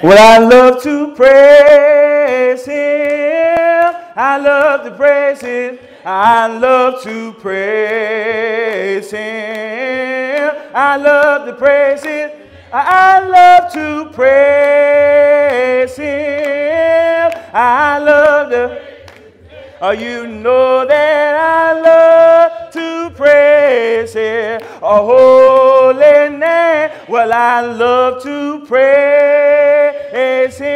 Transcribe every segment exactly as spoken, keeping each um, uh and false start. Well, I love to praise him. I love to praise him. I love to praise him. I love to praise him. I love to praise him. I love to. Oh, you know that I love to praise his holy name. Well, I love to praise him.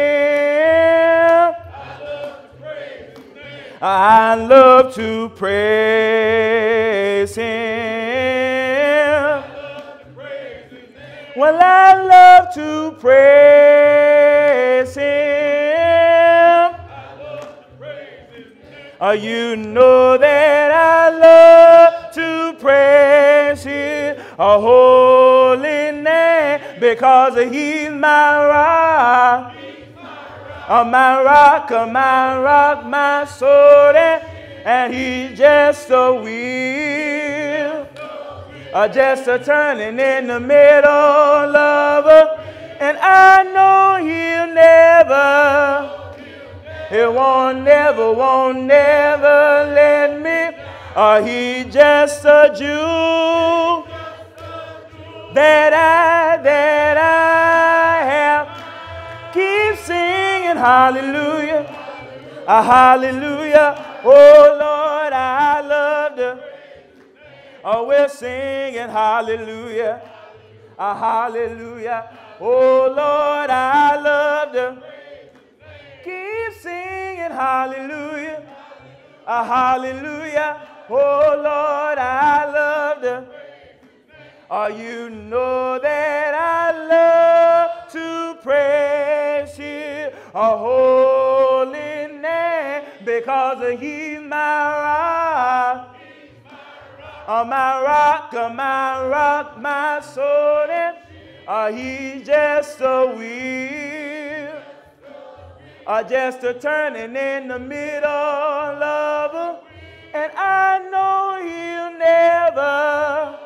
I love to praise him. Well, I love to praise him. Oh, you know that I love to praise his holy name, because he's my rock. Oh, my rock, oh, my rock, my sword, and he's just a wheel, oh, just a turning in the middle of a, and I know he'll never, he won't never, won't never let me, oh, he's just a jewel that I, that I have. Keep singing hallelujah, hallelujah, a hallelujah. Oh Lord, I love the. Oh, we're singing hallelujah, a hallelujah. Oh Lord, I love the. Keep singing hallelujah, a hallelujah. Oh Lord, I love the. Oh, you know that I love to praise you, a holy name, because he's my rock. Oh, my rock, oh, my rock, my sword, oh, he's just a wheel, oh, just a turning in the middle of a, and I know he'll never.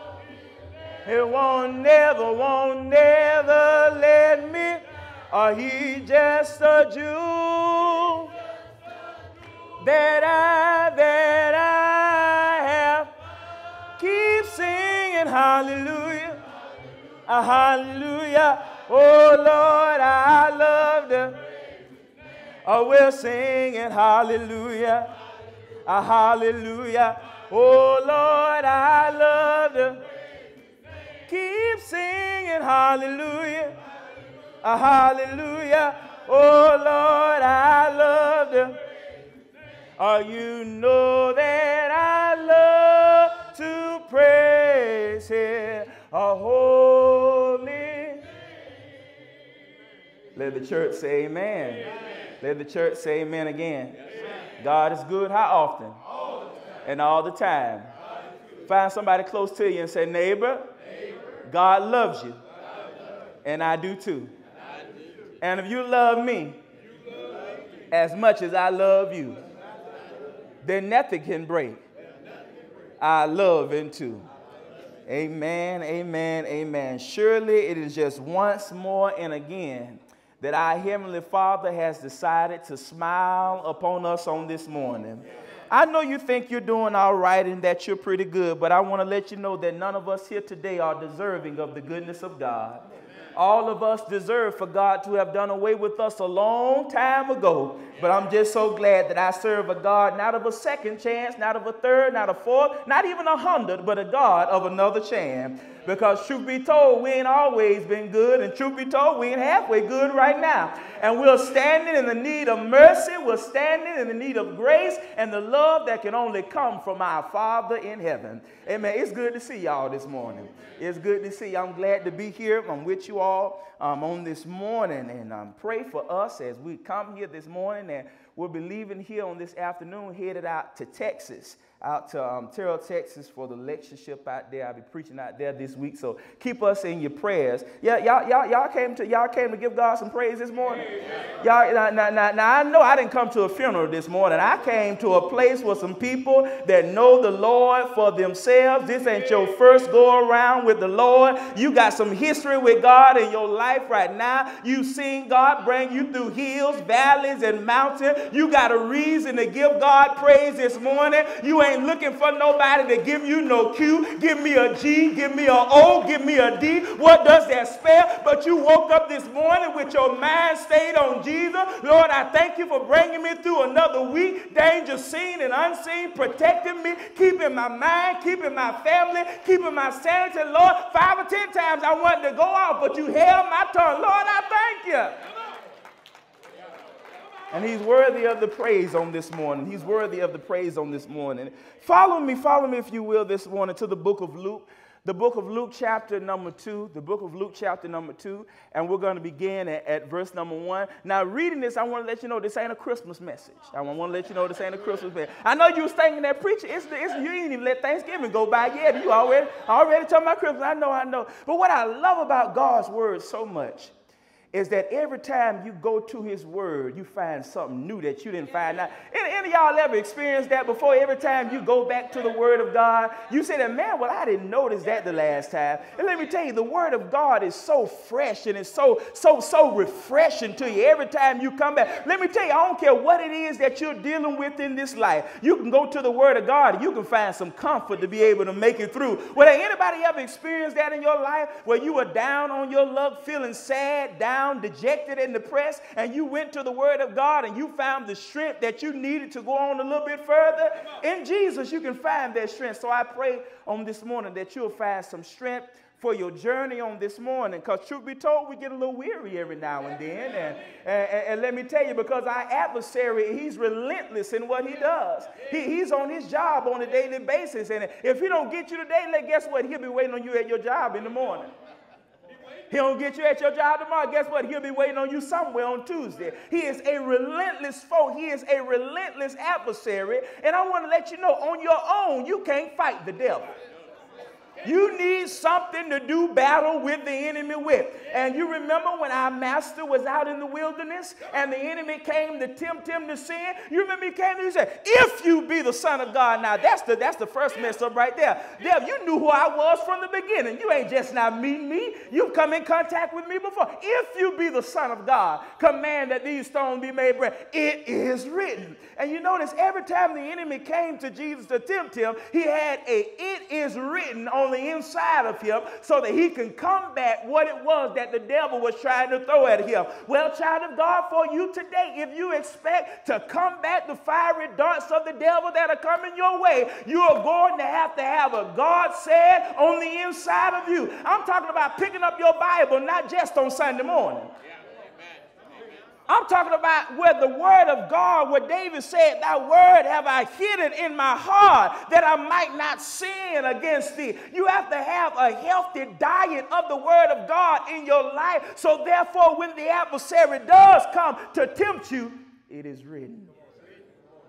He won't never, won't never let me, or he just a jewel that I, that I have. Keep singing hallelujah, a hallelujah. Oh Lord, I love the. Oh, we're singing hallelujah, a hallelujah. Oh Lord, I love the. Keep singing hallelujah, a hallelujah. Oh Lord, I love the. Oh, you know that I love to praise him, a holy. Let the church say amen. Amen. Let the church say amen again. Amen. God is good. How often? All the time. And all the time. Find somebody close to you and say, neighbor, God loves you, and I do too. And if you love me as much as I love you, then nothing can break I love into. Amen, amen, amen. Surely it is just once more and again that our Heavenly Father has decided to smile upon us on this morning. I know you think you're doing all right and that you're pretty good, but I want to let you know that none of us here today are deserving of the goodness of God. Amen. All of us deserve for God to have done away with us a long time ago, but I'm just so glad that I serve a God not of a second chance, not of a third, not a fourth, not even a hundred, but a God of another chance. Because truth be told, we ain't always been good, and truth be told, we ain't halfway good right now. And we're standing in the need of mercy, we're standing in the need of grace, and the love that can only come from our Father in heaven. Amen. It's good to see y'all this morning. It's good to see you. I'm glad to be here. I'm with you all um, on this morning, and um, pray for us as we come here this morning, and we'll be leaving here on this afternoon, headed out to Texas. out to um, Terrell, Texas for the lectureship out there. I'll be preaching out there this week, so keep us in your prayers. Yeah, y'all, y'all, y'all came to y'all came to give God some praise this morning. Y'all, now, now, now, I know I didn't come to a funeral this morning. I came to a place where some people that know the Lord for themselves. This ain't your first go around with the Lord. You got some history with God in your life right now. You've seen God bring you through hills, valleys, and mountains. You got a reason to give God praise this morning. You ain't looking for nobody to give you no Q. Give me a G, give me a O, give me a D. What does that spell? But you woke up this morning with your mind stayed on Jesus. Lord, I thank you for bringing me through another week. Danger seen and unseen, protecting me, keeping my mind, keeping my family, keeping my sanity. Lord, five or ten times I wanted to go out, but you held my tongue. Lord, I thank you. And he's worthy of the praise on this morning. He's worthy of the praise on this morning. Follow me, follow me, if you will, this morning to the book of Luke. The book of Luke chapter number two. The book of Luke chapter number two. And we're going to begin at, at verse number one. Now, reading this, I want to let you know this ain't a Christmas message. I want to let you know this ain't a Christmas message. I know you was thinking that, preacher, it's, it's, you didn't even let Thanksgiving go by yet. You already, already talking about Christmas. I know, I know. But what I love about God's word so much is that every time you go to his word, you find something new that you didn't find out. Any, any of y'all ever experienced that before? Every time you go back to the word of God, you say that, man, well, I didn't notice that the last time. And let me tell you, the word of God is so fresh and it's so, so, so refreshing to you every time you come back. Let me tell you, I don't care what it is that you're dealing with in this life. You can go to the word of God and you can find some comfort to be able to make it through. Well, anybody ever experienced that in your life where you were down on your luck, feeling sad, down, dejected and depressed, and you went to the word of God and you found the strength that you needed to go on a little bit further? In Jesus, you can find that strength. So I pray on this morning that you'll find some strength for your journey on this morning, because truth be told, we get a little weary every now and then. And, and, and let me tell you, because our adversary, he's relentless in what he does. He, he's on his job on a daily basis. And if he don't get you today, then guess what? He'll be waiting on you at your job in the morning. He don't get you at your job tomorrow. Guess what? He'll be waiting on you somewhere on Tuesday. He is a relentless foe. He is a relentless adversary. And I want to let you know, on your own, you can't fight the devil. You need something to do battle with the enemy with. And you remember when our master was out in the wilderness and the enemy came to tempt him to sin? You remember he came and he said, if you be the Son of God. Now, that's the, that's the first mess up right there. Devil, you knew who I was from the beginning. You ain't just now meeting me. You've come in contact with me before. If you be the Son of God, command that these stones be made bread. It is written. And you notice every time the enemy came to Jesus to tempt him, he had a it is written on the inside of him so that he can combat what it was that the devil was trying to throw at him. Well, child of God, for you today, if you expect to combat the fiery darts of the devil that are coming your way, you are going to have to have a God said on the inside of you. I'm talking about picking up your Bible, not just on Sunday morning. Yeah. I'm talking about where the word of God, where David said, thy word have I hidden in my heart that I might not sin against thee. You have to have a healthy diet of the word of God in your life. So therefore, when the adversary does come to tempt you, it is written.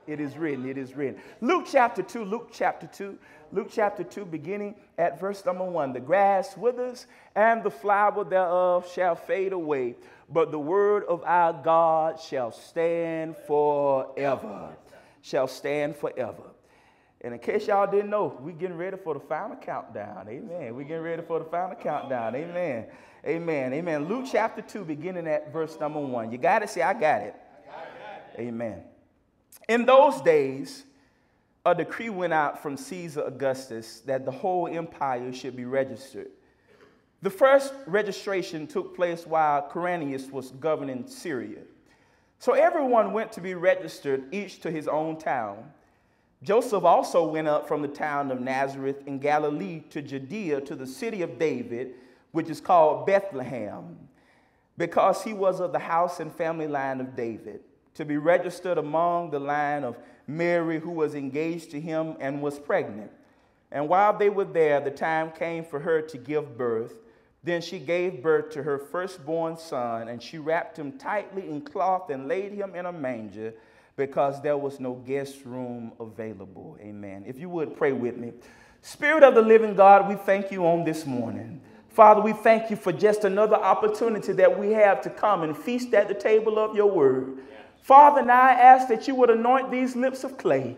It is written. It is written. Luke chapter two, Luke chapter two. Luke chapter two, beginning at verse number one. The grass withers and the flower thereof shall fade away, but the word of our God shall stand forever. Shall stand forever. And in case y'all didn't know, we're getting ready for the final countdown. Amen. We're getting ready for the final countdown. Amen. Amen. Amen. Luke chapter two, beginning at verse number one. You got it? Say, I got it. Amen. In those days, a decree went out from Caesar Augustus that the whole empire should be registered. The first registration took place while Quirinius was governing Syria. So everyone went to be registered, each to his own town. Joseph also went up from the town of Nazareth in Galilee to Judea, to the city of David, which is called Bethlehem, because he was of the house and family line of David, to be registered among the line of Mary, who was engaged to him and was pregnant. And while they were there, the time came for her to give birth. Then she gave birth to her firstborn son, and she wrapped him tightly in cloth and laid him in a manger, because there was no guest room available. Amen. If you would pray with me. Spirit of the living God, we thank you on this morning. Father, we thank you for just another opportunity that we have to come and feast at the table of your word. Father, now I ask that you would anoint these lips of clay.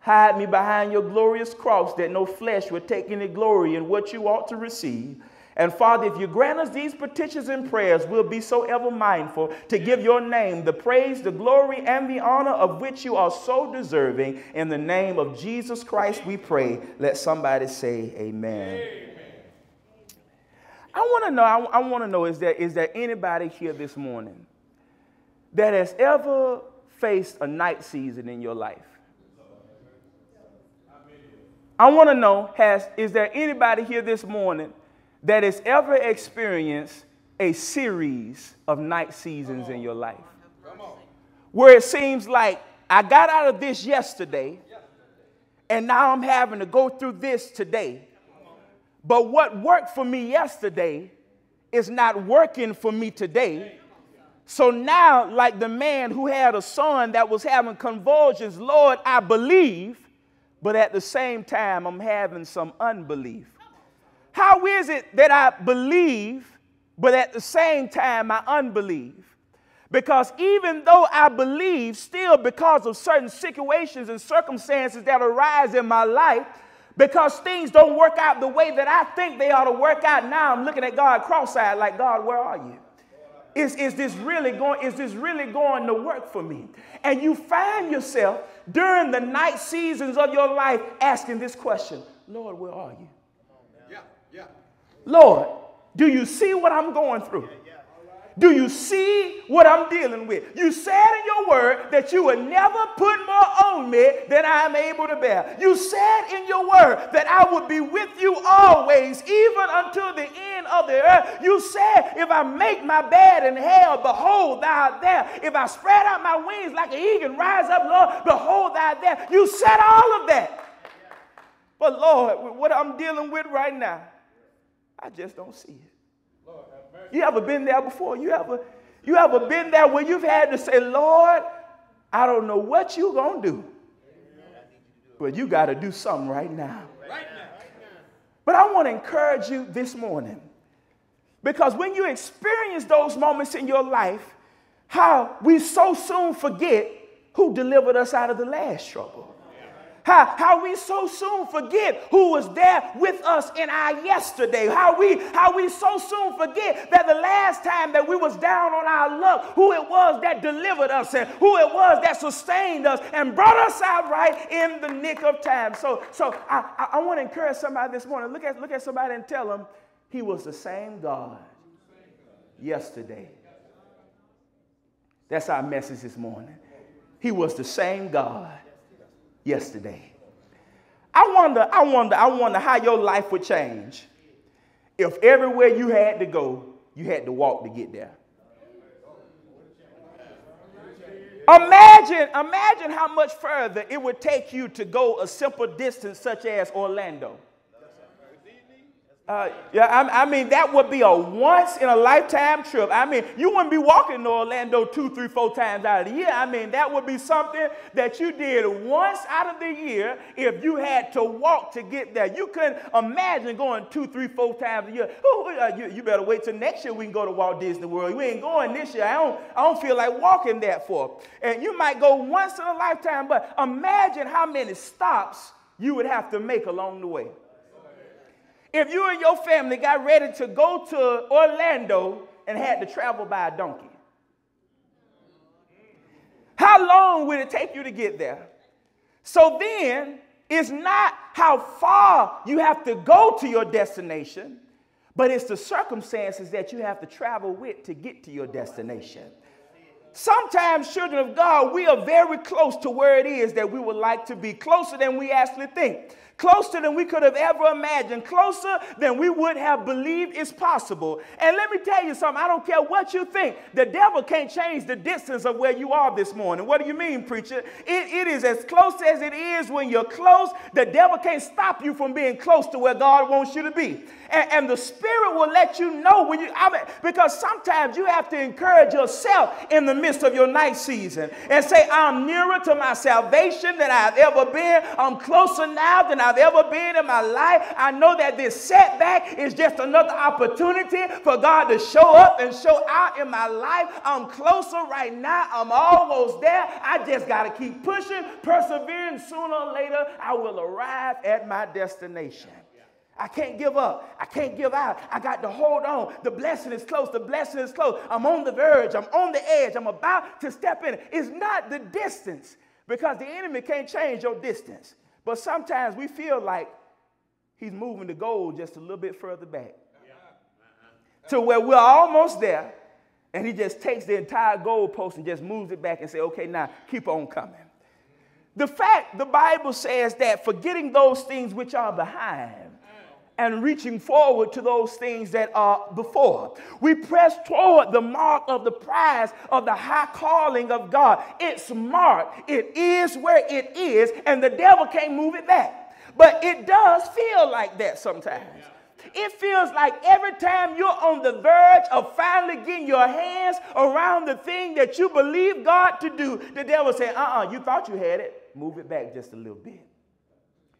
Hide me behind your glorious cross, that no flesh would take any glory in what you ought to receive. And Father, if you grant us these petitions and prayers, we'll be so ever mindful to give your name the praise, the glory, and the honor of which you are so deserving. In the name of Jesus Christ, we pray. Let somebody say amen. Amen. I want to know, I, I want to know, is there, is there anybody here this morning that has ever faced a night season in your life? I want to know, has, is there anybody here this morning that has ever experienced a series of night seasons in your life? Where it seems like I got out of this yesterday, and now I'm having to go through this today. But what worked for me yesterday is not working for me today. So now, like the man who had a son that was having convulsions, Lord, I believe, but at the same time, I'm having some unbelief. How is it that I believe, but at the same time I unbelieve? Because even though I believe, still because of certain situations and circumstances that arise in my life, because things don't work out the way that I think they ought to work out, now I'm looking at God cross-eyed like, God, where are you? Is, is, this really going, is this really going to work for me? And you find yourself during the night seasons of your life asking this question, Lord, where are you? Yeah. Lord, do you see what I'm going through? Yeah, yeah. Right. Do you see what I'm dealing with? You said in your word that you would never put more on me than I am able to bear. You said in your word that I would be with you always, even until the end of the earth. You said, if I make my bed in hell, behold, thou art there. If I spread out my wings like an eagle, rise up, Lord, behold, thou art there. You said all of that. Yeah. But Lord, what I'm dealing with right now, I just don't see it. Lord, you ever been there before? You ever, you ever been there where you've had to say, Lord, I don't know what you're going to do, but you got to do something right now. Right now. But I want to encourage you this morning, because when you experience those moments in your life, how we so soon forget who delivered us out of the last trouble. How, how we so soon forget who was there with us in our yesterday. How we, how we so soon forget that the last time that we was down on our luck, who it was that delivered us and who it was that sustained us and brought us out right in the nick of time. So, so I, I want to encourage somebody this morning. Look at, look at somebody and tell them he was the same God yesterday. That's our message this morning. He was the same God yesterday. I wonder, I wonder, I wonder how your life would change if everywhere you had to go, you had to walk to get there. Imagine, imagine how much further it would take you to go a simple distance such as Orlando. Uh, yeah, I, I mean, that would be a once-in-a-lifetime trip. I mean, you wouldn't be walking to Orlando two, three, four times out of the year. I mean, that would be something that you did once out of the year if you had to walk to get there. You couldn't imagine going two, three, four times a year. Oh, you, you better wait till next year we can go to Walt Disney World. We ain't going this year. I don't, I don't feel like walking that for. And you might go once in a lifetime, but imagine how many stops you would have to make along the way. If you and your family got ready to go to Orlando and had to travel by a donkey, how long would it take you to get there? So then it's not how far you have to go to your destination, but it's the circumstances that you have to travel with to get to your destination. Sometimes, children of God, we are very close to where it is that we would like to be, closer than we actually think. closer than we could have ever imagined, closer than we would have believed is possible. And let me tell you something, I don't care what you think, the devil can't change the distance of where you are this morning. What do you mean, preacher? It, it is as close as it is when you're close. The devil can't stop you from being close to where God wants you to be. And, and the Spirit will let you know when you, I mean, because sometimes you have to encourage yourself in the midst of your night season and say, I'm nearer to my salvation than I've ever been. I'm closer now than I've ever been in my life. I know that this setback is just another opportunity for God to show up and show out in my life. I'm closer right now. I'm almost there. I just got to keep pushing, persevering. Sooner or later, I will arrive at my destination. I can't give up. I can't give out. I got to hold on. The blessing is close. The blessing is close. I'm on the verge. I'm on the edge. I'm about to step in. It's not the distance, because the enemy can't change your distance. But sometimes we feel like he's moving the goal just a little bit further back, yeah, uh-huh, to where we're almost there, and he just takes the entire goalpost and just moves it back and say, okay, now keep on coming. The fact the Bible says that forgetting those things which are behind and reaching forward to those things that are before, we press toward the mark of the prize of the high calling of God. It's marked. It is where it is, and the devil can't move it back. But it does feel like that sometimes. Yeah. It feels like every time you're on the verge of finally getting your hands around the thing that you believe God to do, the devil says, uh-uh, you thought you had it. Move it back just a little bit.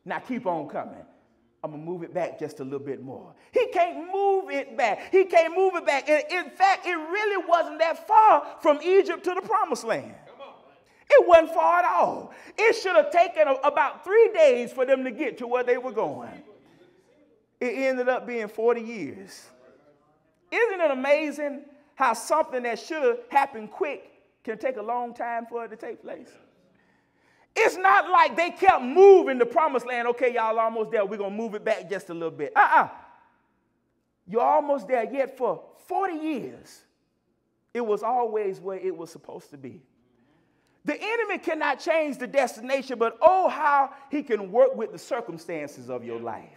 Now keep on coming. I'm going to move it back just a little bit more. He can't move it back. He can't move it back. And in fact, it really wasn't that far from Egypt to the promised land. It wasn't far at all. It should have taken a, about three days for them to get to where they were going. It ended up being forty years. Isn't it amazing how something that should have happened quick can take a long time for it to take place? It's not like they kept moving the promised land. Okay, y'all almost there. We're going to move it back just a little bit. Uh-uh. You're almost there, yet for forty years, it was always where it was supposed to be. The enemy cannot change the destination, but oh, how he can work with the circumstances of your life.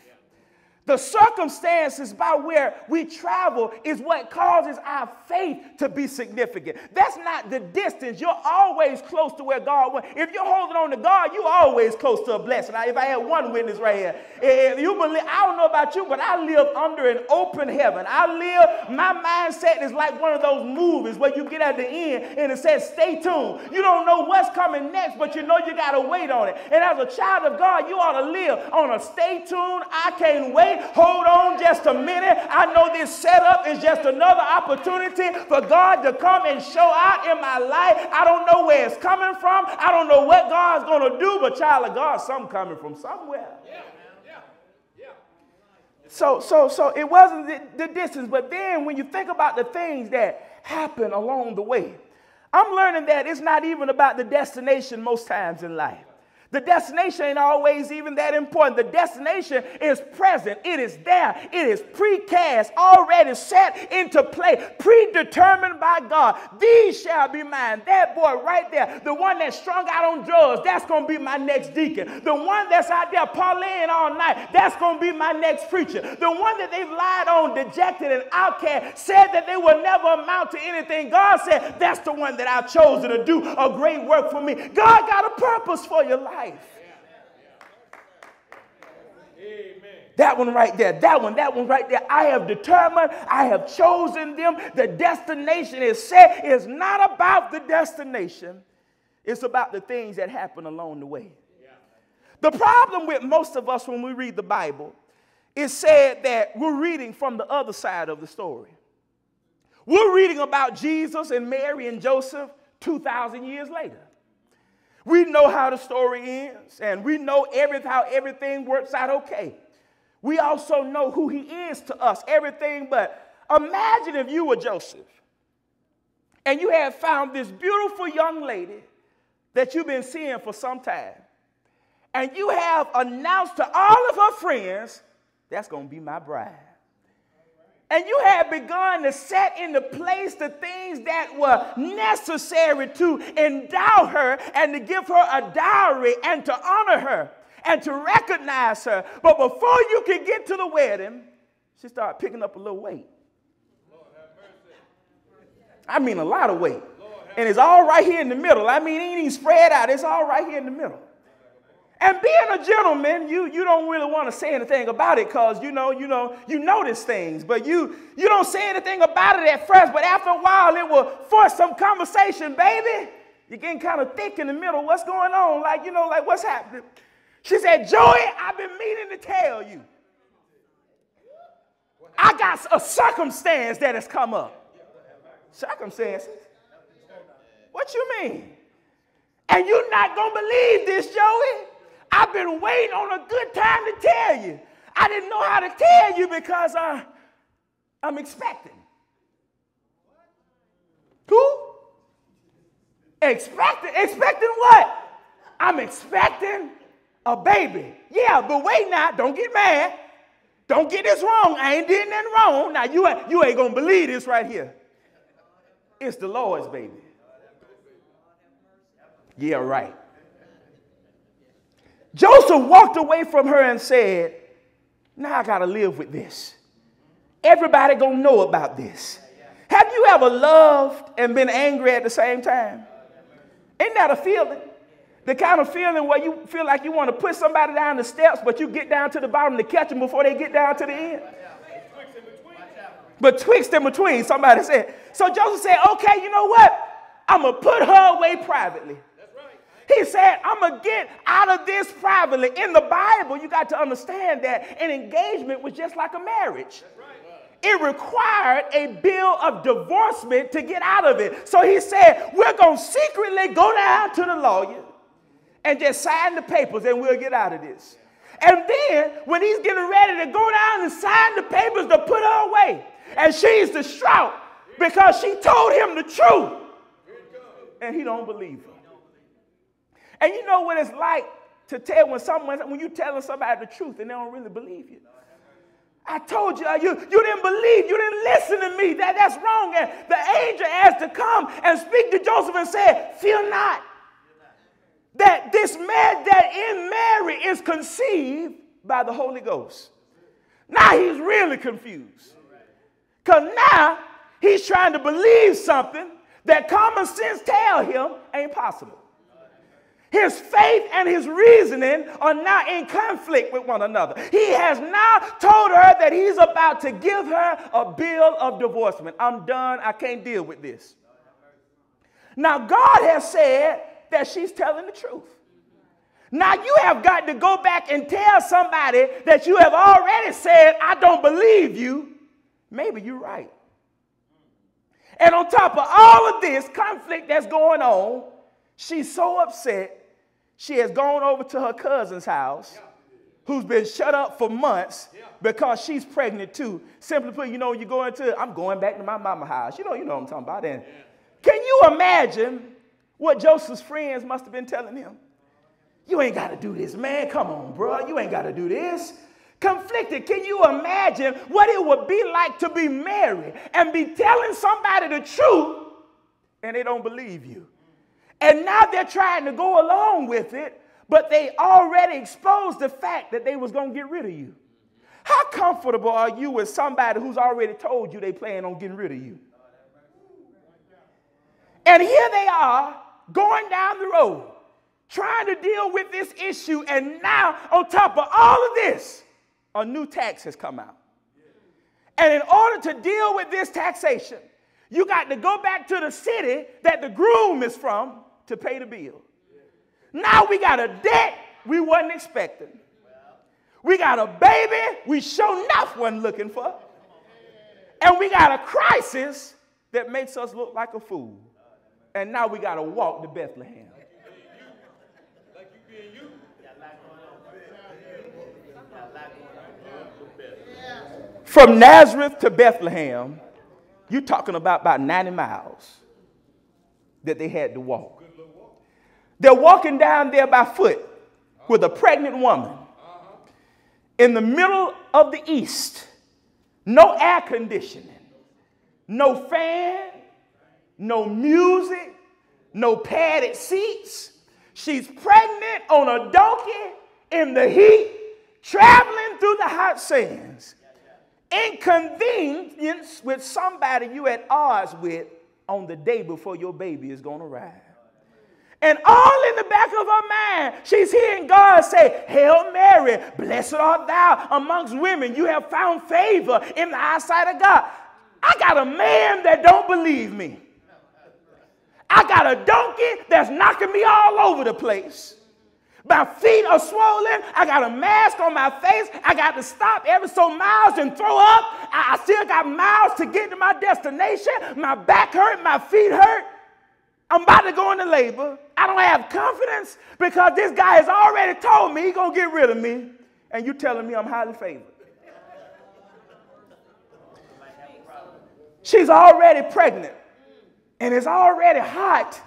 The circumstances by where we travel is what causes our faith to be significant. That's not the distance. You're always close to where God went. If you're holding on to God, you're always close to a blessing. Now, if I had one witness right here, if you believe, I don't know about you, but I live under an open heaven. I live, my mindset is like one of those movies where you get at the end and it says, stay tuned. You don't know what's coming next, but you know you got to wait on it. And as a child of God, you ought to live on a stay tuned, I can't wait. Hold on just a minute. I know this setup is just another opportunity for God to come and show out in my life. I don't know where it's coming from. I don't know what God's going to do, but child of God, some coming from somewhere. Yeah, yeah, yeah. So, so, so it wasn't the, the distance, but then when you think about the things that happen along the way, I'm learning that it's not even about the destination most times in life. The destination ain't always even that important. The destination is present. It is there. It is precast, already set into play, predetermined by God. These shall be mine. That boy right there, the one that's strung out on drugs, that's going to be my next deacon. The one that's out there parlaying all night, that's going to be my next preacher. The one that they've lied on, dejected and outcast, said that they will never amount to anything. God said, that's the one that I've chosen to do a great work for me. God got a purpose for your life. Life. Amen. That one right there, that one, that one right there. I have determined, I have chosen them. The destination is set. It's not about the destination. It's about the things that happen along the way. Yeah. The problem with most of us when we read the Bible is said that we're reading from the other side of the story. We're reading about Jesus and Mary and Joseph two thousand years later. We know how the story ends, and we know every, how everything works out okay. We also know who he is to us, everything but. Imagine if you were Joseph, and you had found this beautiful young lady that you've been seeing for some time, and you have announced to all of her friends, that's going to be my bride. And you had begun to set into place the things that were necessary to endow her and to give her a dowry and to honor her. and to recognize her. But before you can get to the wedding, she started picking up a little weight. I mean, a lot of weight. And it's all right here in the middle. I mean, it ain't even spread out. It's all right here in the middle. And being a gentleman, you, you don't really want to say anything about it because, you know, you know, you notice things. But you, you don't say anything about it at first. But after a while, it will force some conversation, baby. You're getting kind of thick in the middle. What's going on? Like, you know, like, what's happening? She said, Joey, I've been meaning to tell you. I got a circumstance that has come up. Circumstances? What you mean? And you're not going to believe this, Joey. I've been waiting on a good time to tell you. I didn't know how to tell you because I, I'm expecting. Cool? Expecting? Expecting what? I'm expecting a baby. Yeah, but wait now. Don't get mad. Don't get this wrong. I ain't did nothing wrong. Now, you, you ain't going to believe this right here. It's the Lord's baby. Yeah, right. Joseph walked away from her and said, now I got to live with this. Everybody going to know about this. Have you ever loved and been angry at the same time? Ain't that a feeling? The kind of feeling where you feel like you want to put somebody down the steps, but you get down to the bottom to catch them before they get down to the end. Betwixt and between, somebody said. So Joseph said, okay, you know what? I'm going to put her away privately. He said, I'm going to get out of this privately. In the Bible, you got to understand that an engagement was just like a marriage. It required a bill of divorcement to get out of it. So he said, we're going to secretly go down to the lawyer and just sign the papers and we'll get out of this. And then when he's getting ready to go down and sign the papers to put her away, and she's distraught because she told him the truth and he don't believe her. And you know what it's like to tell when someone, when you're telling somebody the truth and they don't really believe you. I told you, you, you didn't believe, you didn't listen to me, that, that's wrong. And the angel has to come and speak to Joseph and say, fear not that this man that in Mary is conceived by the Holy Ghost. Now he's really confused. Because now he's trying to believe something that common sense tells him ain't possible. His faith and his reasoning are now in conflict with one another. He has now told her that he's about to give her a bill of divorcement. I'm done. I can't deal with this. Now, God has said that she's telling the truth. Now, you have got to go back and tell somebody that you have already said, I don't believe you. Maybe you're right. And on top of all of this conflict that's going on, she's so upset, she has gone over to her cousin's house, who's been shut up for months because she's pregnant too. Simply put, you know, you go into, I'm going back to my mama's house. You know, you know what I'm talking about. And can you imagine what Joseph's friends must have been telling him? You ain't got to do this, man. Come on, bro. You ain't got to do this. Conflicted. Can you imagine what it would be like to be married and be telling somebody the truth and they don't believe you? And now they're trying to go along with it, but they already exposed the fact that they was going to get rid of you. How comfortable are you with somebody who's already told you they plan on getting rid of you? And here they are going down the road, trying to deal with this issue. And now on top of all of this, a new tax has come out. And in order to deal with this taxation, you got to go back to the city that the groom is from to pay the bill. Now we got a debt we wasn't expecting. We got a baby we sure enough wasn't looking for. And we got a crisis that makes us look like a fool. And now we got to walk to Bethlehem. From Nazareth to Bethlehem, you're talking about about ninety miles that they had to walk. They're walking down there by foot with a pregnant woman in the middle of the east. No air conditioning, no fan, no music, no padded seats. She's pregnant on a donkey in the heat, traveling through the hot sands, inconvenienced with somebody you at odds with on the day before your baby is going to arrive. And all in the back of her mind, she's hearing God say, Hail Mary, blessed art thou amongst women. You have found favor in the eyesight of God. I got a man that don't believe me. I got a donkey that's knocking me all over the place. My feet are swollen. I got a mask on my face. I got to stop every so miles and throw up. I, I still got miles to get to my destination. My back hurt. My feet hurt. I'm about to go into labor. I don't have confidence because this guy has already told me he's going to get rid of me. And you telling me I'm highly favored. She's already pregnant. And it's already hot.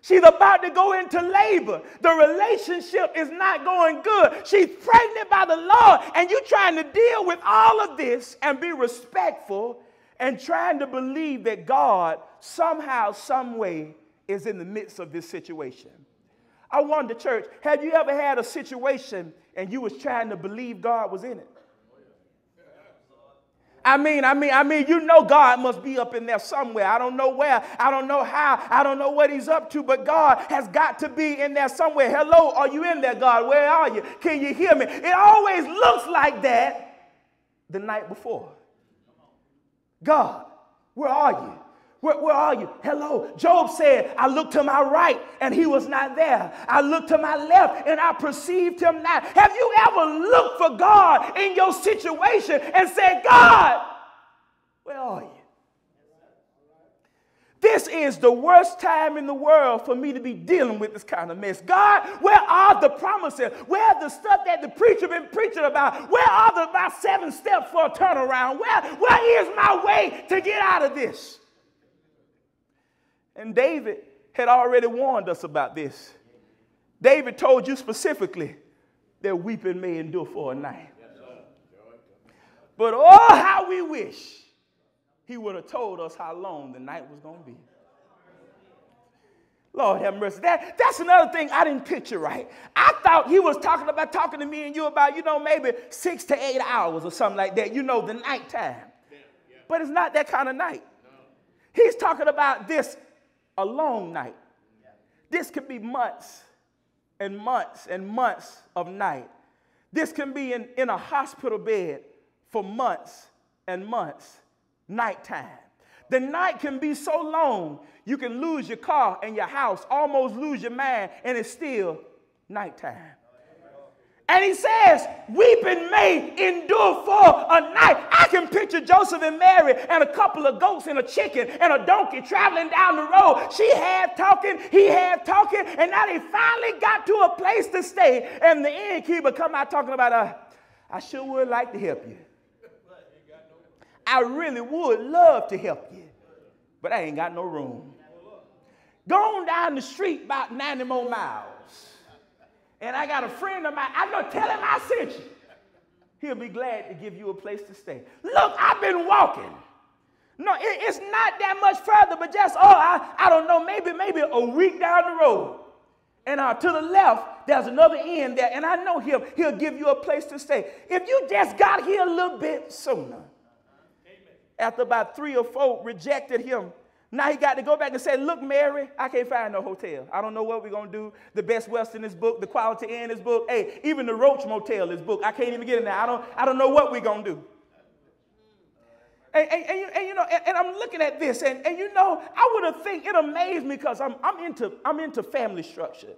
She's about to go into labor. The relationship is not going good. She's pregnant by the Lord. And you're trying to deal with all of this and be respectful and trying to believe that God somehow, some way is in the midst of this situation. I wonder, church, have you ever had a situation and you was trying to believe God was in it? I mean, I mean, I mean, you know God must be up in there somewhere. I don't know where. I don't know how. I don't know what he's up to, but God has got to be in there somewhere. Hello, are you in there, God? Where are you? Can you hear me? It always looks like that the night before. God, where are you? Where, where are you? Hello. Job said, I looked to my right and he was not there. I looked to my left and I perceived him not. Have you ever looked for God in your situation and said, God, where are you? This is the worst time in the world for me to be dealing with this kind of mess. God, where are the promises? Where are the stuff that the preacher been preaching about? Where are the, my seven steps for a turnaround? Where, where is my way to get out of this? And David had already warned us about this. David told you specifically that weeping may endure for a night. But oh, how we wish he would have told us how long the night was going to be. Lord have mercy. That, that's another thing I didn't picture right. I thought he was talking about talking to me and you about, you know, maybe six to eight hours or something like that. You know, the nighttime. But it's not that kind of night. He's talking about this a long night. This could be months and months and months of night. This can be in, in a hospital bed for months and months, nighttime. The night can be so long, you can lose your car and your house, almost lose your mind, and it's still nighttime. And he says, weeping may endure for a night. I can picture Joseph and Mary and a couple of goats and a chicken and a donkey traveling down the road. She had talking, he had talking, and now they finally got to a place to stay. And the innkeeper come out talking about, uh, I sure would like to help you. I really would love to help you, but I ain't got no room. Going down the street about ninety more miles. And I got a friend of mine. I'm going to tell him I sent you. He'll be glad to give you a place to stay. Look, I've been walking. No, it, it's not that much further, but just, oh, I, I don't know, maybe, maybe a week down the road. And uh, to the left, there's another end there, and I know him. He'll give you a place to stay. If you just got here a little bit sooner. After about three or four rejected him. Now he got to go back and say, look, Mary, I can't find no hotel. I don't know what we're going to do. The Best Western is booked. The Quality Inn is booked. Hey, even the Roach Motel is booked. I can't even get in there. I don't, I don't know what we're going to do. And, and, and, and, you know, and, and I'm looking at this, and, and you know, I would have think it amazed me because I'm, I'm, into, I'm into family structure.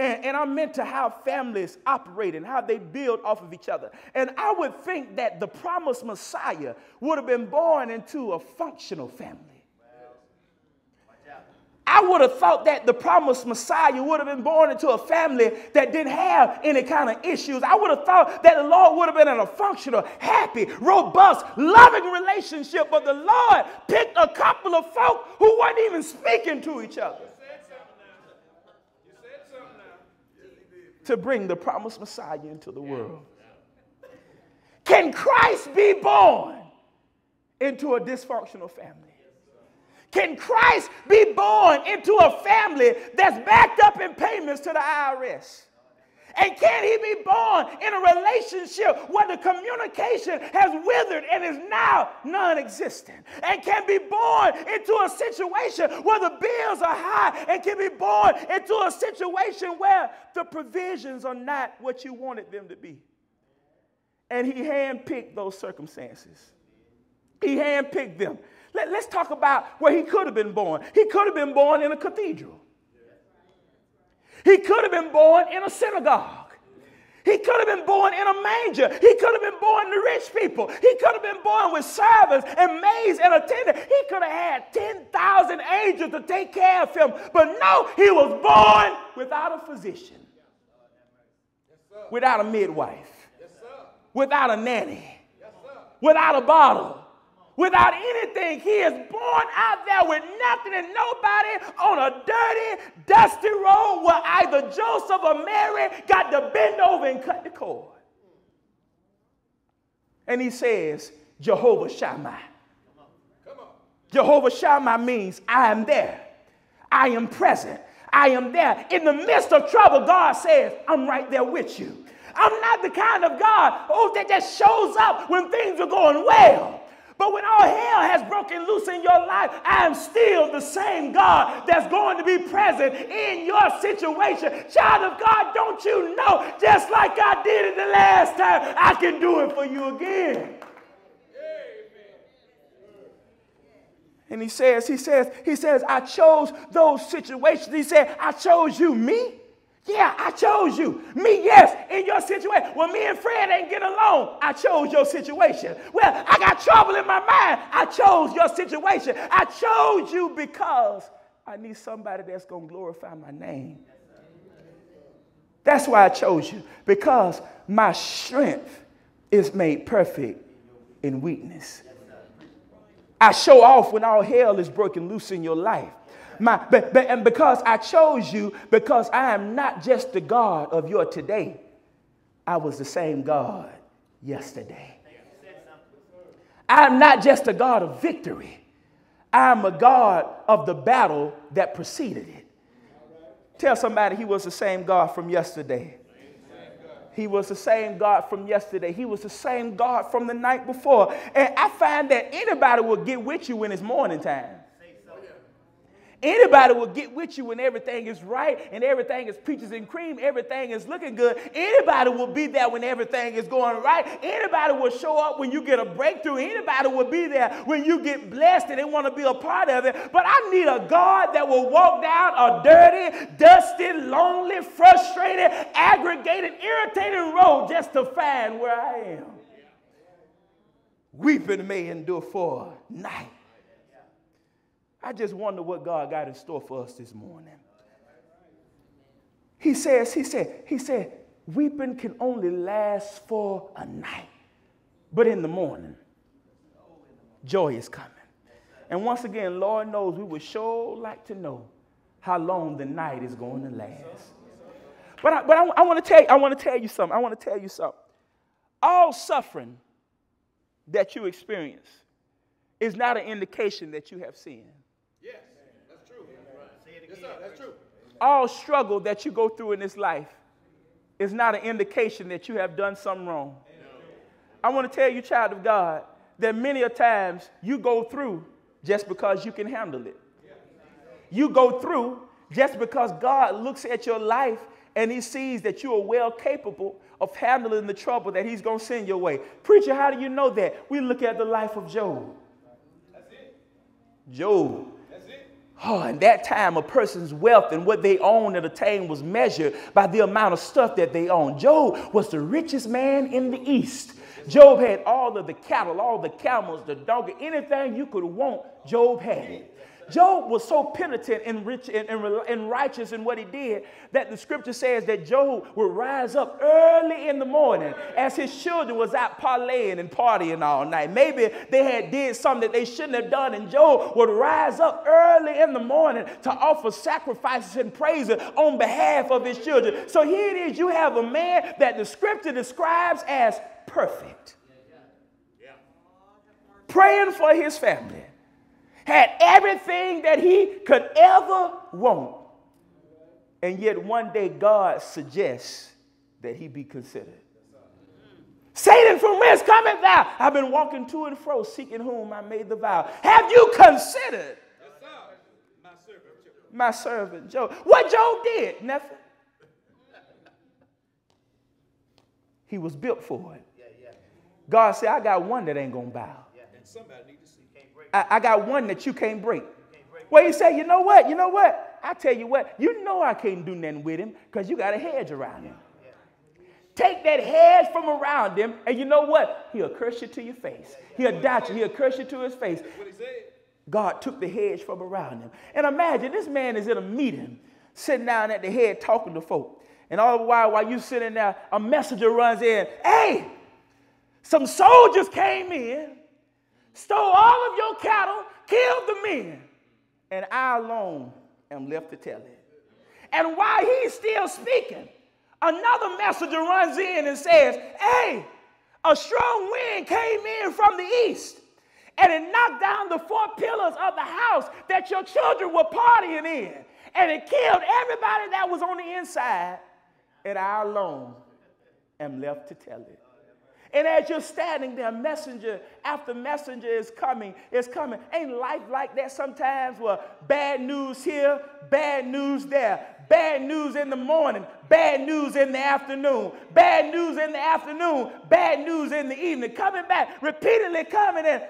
And, and I'm into how families operate and how they build off of each other. And I would think that the promised Messiah would have been born into a functional family. I would have thought that the promised Messiah would have been born into a family that didn't have any kind of issues. I would have thought that the Lord would have been in a functional, happy, robust, loving relationship. But the Lord picked a couple of folk who weren't even speaking to each other. You said something now. You said something now. Yes, he did. To bring the promised Messiah into the world. Can Christ be born into a dysfunctional family? Can Christ be born into a family that's backed up in payments to the I R S? And can he be born in a relationship where the communication has withered and is now non-existent? And can be born into a situation where the bills are high, and can be born into a situation where the provisions are not what you wanted them to be? And he handpicked those circumstances. He handpicked them. Let, let's talk about where he could have been born. He could have been born in a cathedral. He could have been born in a synagogue. He could have been born in a manger. He could have been born to rich people. He could have been born with servants and maids and attendants. He could have had ten thousand angels to take care of him. But no, he was born without a physician, without a midwife, without a nanny, without a bottle, without anything. He is born out there with nothing and nobody on a dirty, dusty road where either Joseph or Mary got to bend over and cut the cord. And he says, Jehovah Shammah. Come on. Jehovah Shammah means I am there. I am present. I am there. In the midst of trouble, God says, I'm right there with you. I'm not the kind of God oh, that just shows up when things are going well. But when all hell has broken loose in your life, I am still the same God that's going to be present in your situation. Child of God, don't you know, just like I did it the last time, I can do it for you again. Amen. And he says, he says, he says, I chose those situations. He said, I chose you, me. Yeah, I chose you. Me, yes, in your situation. When me and Fred ain't get along, I chose your situation. Well, I got trouble in my mind. I chose your situation. I chose you because I need somebody that's going to glorify my name. That's why I chose you, because my strength is made perfect in weakness. I show off when all hell is broken loose in your life. My, but, but, and because I chose you, because I am not just the God of your today, I was the same God yesterday. I am not just a God of victory. I am a God of the battle that preceded it. Tell somebody he was the same God from yesterday. He was the same God from yesterday. He was the same God from the night before. And I find that anybody will get with you when it's morning time. Anybody will get with you when everything is right and everything is peaches and cream, everything is looking good. Anybody will be there when everything is going right. Anybody will show up when you get a breakthrough. Anybody will be there when you get blessed and they want to be a part of it. But I need a God that will walk down a dirty, dusty, lonely, frustrated, aggregated, irritated road just to find where I am. Weeping may endure for a night. I just wonder what God got in store for us this morning. He says, he said, he said, weeping can only last for a night. But in the morning, joy is coming. And once again, Lord knows we would sure like to know how long the night is going to last. But I, but I, I want to tell you, I want to tell you something. I want to tell you something. All suffering that you experience is not an indication that you have sinned. Yes, that's true. Yes, sir, that's true. All struggle that you go through in this life is not an indication that you have done something wrong. I want to tell you, child of God, that many a times you go through just because you can handle it. You go through just because God looks at your life and he sees that you are well capable of handling the trouble that he's going to send your way. Preacher, how do you know that? We look at the life of Job. Job. Oh, in that time, a person's wealth and what they owned and attained was measured by the amount of stuff that they owned. Job was the richest man in the East. Job had all of the cattle, all the camels, the donkey, anything you could want, Job had it. Job was so penitent and rich and, and, and righteous in what he did that the scripture says that Job would rise up early in the morning as his children was out parlaying and partying all night. Maybe they had did something that they shouldn't have done, and Job would rise up early in the morning to offer sacrifices and praises on behalf of his children. So here it is. You have a man that the scripture describes as perfect, praying for his family. Had everything that he could ever want. And yet one day God suggests that he be considered. Satan from whence cometh thou? I've been walking to and fro, seeking whom I made the vow. Have you considered my servant Job? What Job did? Nothing. He was built for it. God said, I got one that ain't going to bow. I, I got one that you can't break. Well, he said, you know what? You know what? I tell you what. You know I can't do nothing with him because you got a hedge around him. Take that hedge from around him, and you know what? He'll curse you to your face. He'll doubt you. He'll curse you to his face. God took the hedge from around him. And imagine this man is in a meeting, sitting down at the head talking to folk. And all the while, while you're sitting there, a messenger runs in. Hey, some soldiers came in, stole all of your cattle, killed the men, and I alone am left to tell it. And while he's still speaking, another messenger runs in and says, hey, a strong wind came in from the east, and it knocked down the four pillars of the house that your children were partying in, and it killed everybody that was on the inside, and I alone am left to tell it. And as you're standing there, messenger after messenger is coming, is coming. Ain't life like that sometimes? Well, bad news here, bad news there. Bad news in the morning, bad news in the afternoon, bad news in the afternoon, bad news in the evening. Coming back, repeatedly coming in.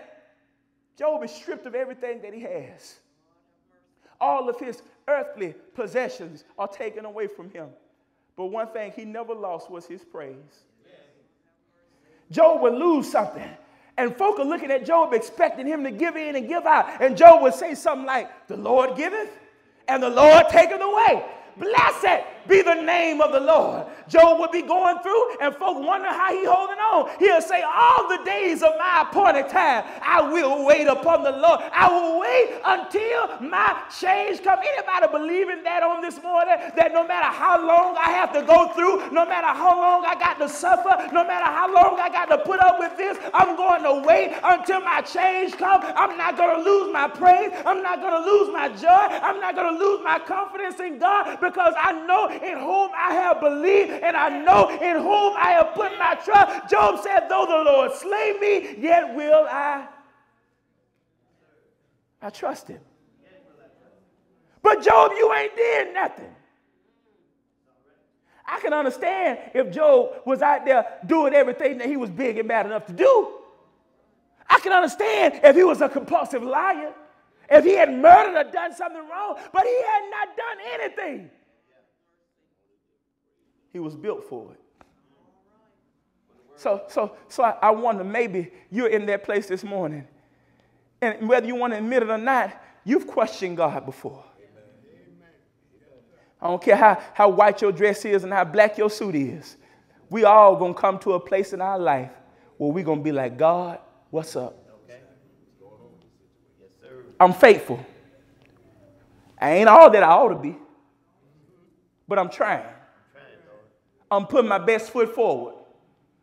Job is stripped of everything that he has. All of his earthly possessions are taken away from him. But one thing he never lost was his praise. Job would lose something, and folk are looking at Job expecting him to give in and give out. And Job would say something like, the Lord giveth, and the Lord taketh away. Blessed be the name of the Lord. Job would be going through, and folk wonder how he holding on. He'll say, all the days of my appointed time, I will wait upon the Lord. I will wait until my change comes. Anybody believing that on this morning, that no matter how long I have to go through, no matter how long I got to suffer, no matter how long I got to put up with this, I'm going to wait until my change comes. I'm not going to lose my praise. I'm not going to lose my joy. I'm not going to lose my confidence in God, because I know in whom I have believed, and I know in whom I have put my trust. Job said, though the Lord slay me, yet will I, I trust him. But Job, you ain't did nothing. I can understand if Job was out there doing everything that he was big and bad enough to do. I can understand if he was a compulsive liar, if he had murdered or done something wrong, but he had not done anything. He was built for it. So, so, so I, I wonder, maybe you're in that place this morning, and whether you want to admit it or not, you've questioned God before. I don't care how, how white your dress is and how black your suit is. We all going to come to a place in our life where we're going to be like, God, what's up? I'm faithful. I ain't all that I ought to be, but I'm trying. I'm putting my best foot forward.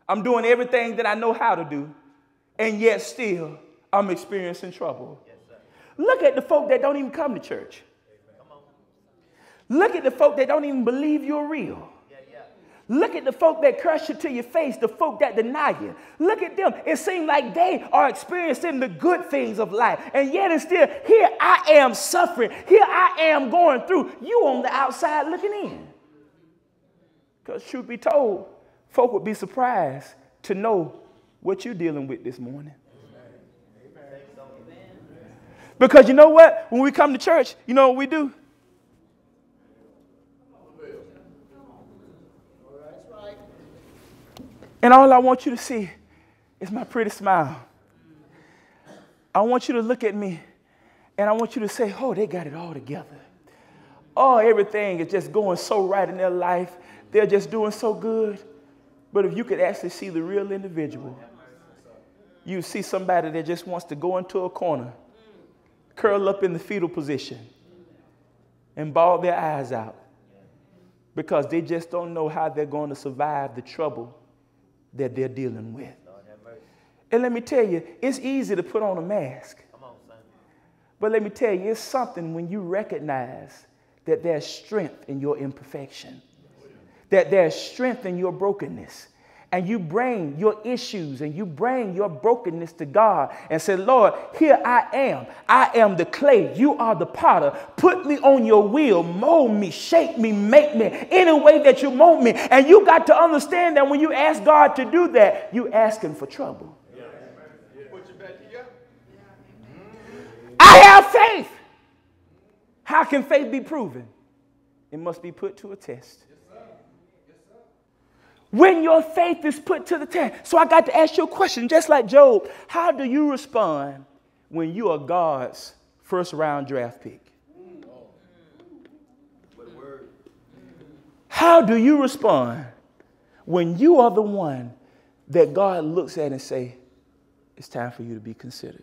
I'm doing everything that I know how to do, and yet still I'm experiencing trouble. Yes, look at the folk that don't even come to church. Look at the folk that don't even believe you're real. Yeah, yeah. Look at the folk that curse you to your face, the folk that deny you. Look at them. It seems like they are experiencing the good things of life, and yet it's still, here I am suffering. Here I am going through. You on the outside looking in. Because truth be told, folk would be surprised to know what you're dealing with this morning. Amen. Amen. Because you know what? When we come to church, you know what we do? And all I want you to see is my pretty smile. I want you to look at me, and I want you to say, oh, they got it all together. Oh, everything is just going so right in their life. They're just doing so good. But if you could actually see the real individual, you see somebody that just wants to go into a corner, curl up in the fetal position, and bawl their eyes out because they just don't know how they're going to survive the trouble that they're dealing with. And let me tell you, it's easy to put on a mask. But let me tell you, it's something when you recognize that there's strength in your imperfection. that there's strength in your brokenness. And you bring your issues and you bring your brokenness to God and say, Lord, here I am. I am the clay. You are the potter. Put me on your wheel. Mold me, shape me, make me any way that you mold me. And you got to understand that when you ask God to do that, you ask him for trouble. Yeah. Yeah. I have faith. How can faith be proven? It must be put to a test. When your faith is put to the test. So I got to ask you a question, just like Job. How do you respond when you are God's first round draft pick? How do you respond when you are the one that God looks at and say, it's time for you to be considered?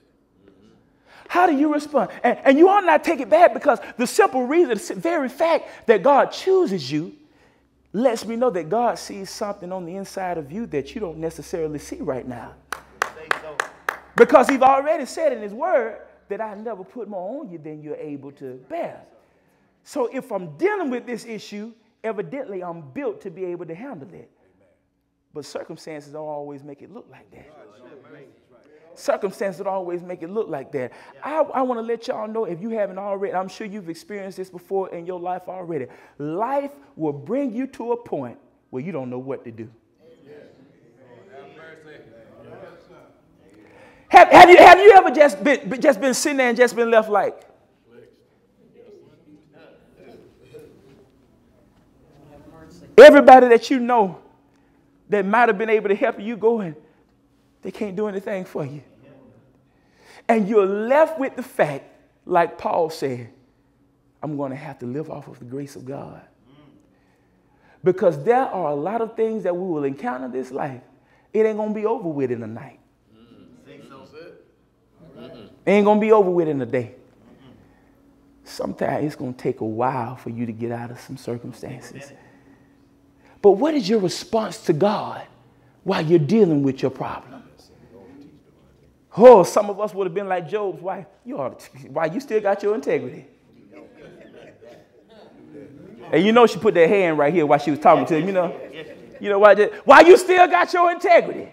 How do you respond? And, and you ought not take it bad, because the simple reason, the very fact that God chooses you lets me know that God sees something on the inside of you that you don't necessarily see right now. Because he's already said in his word that I never put more on you than you're able to bear. So if I'm dealing with this issue, evidently I'm built to be able to handle it. But circumstances don't always make it look like that. Circumstances that always make it look like that. I, I want to let y'all know, if you haven't already, I'm sure you've experienced this before in your life already. Life will bring you to a point where you don't know what to do. Have, have, you, have you ever just been, just been sitting there and just been left like? Everybody that you know that might have been able to help you going, they can't do anything for you. And you're left with the fact, like Paul said, I'm going to have to live off of the grace of God. Because there are a lot of things that we will encounter in this life. It ain't going to be over with in a night. It ain't going to be over with in a day. Sometimes it's going to take a while for you to get out of some circumstances. But what is your response to God while you're dealing with your problem? Oh, some of us would have been like Job's wife. You ought to, why you still got your integrity? And you know she put that hand right here while she was talking to him. You know, you know why? Why you still got your integrity?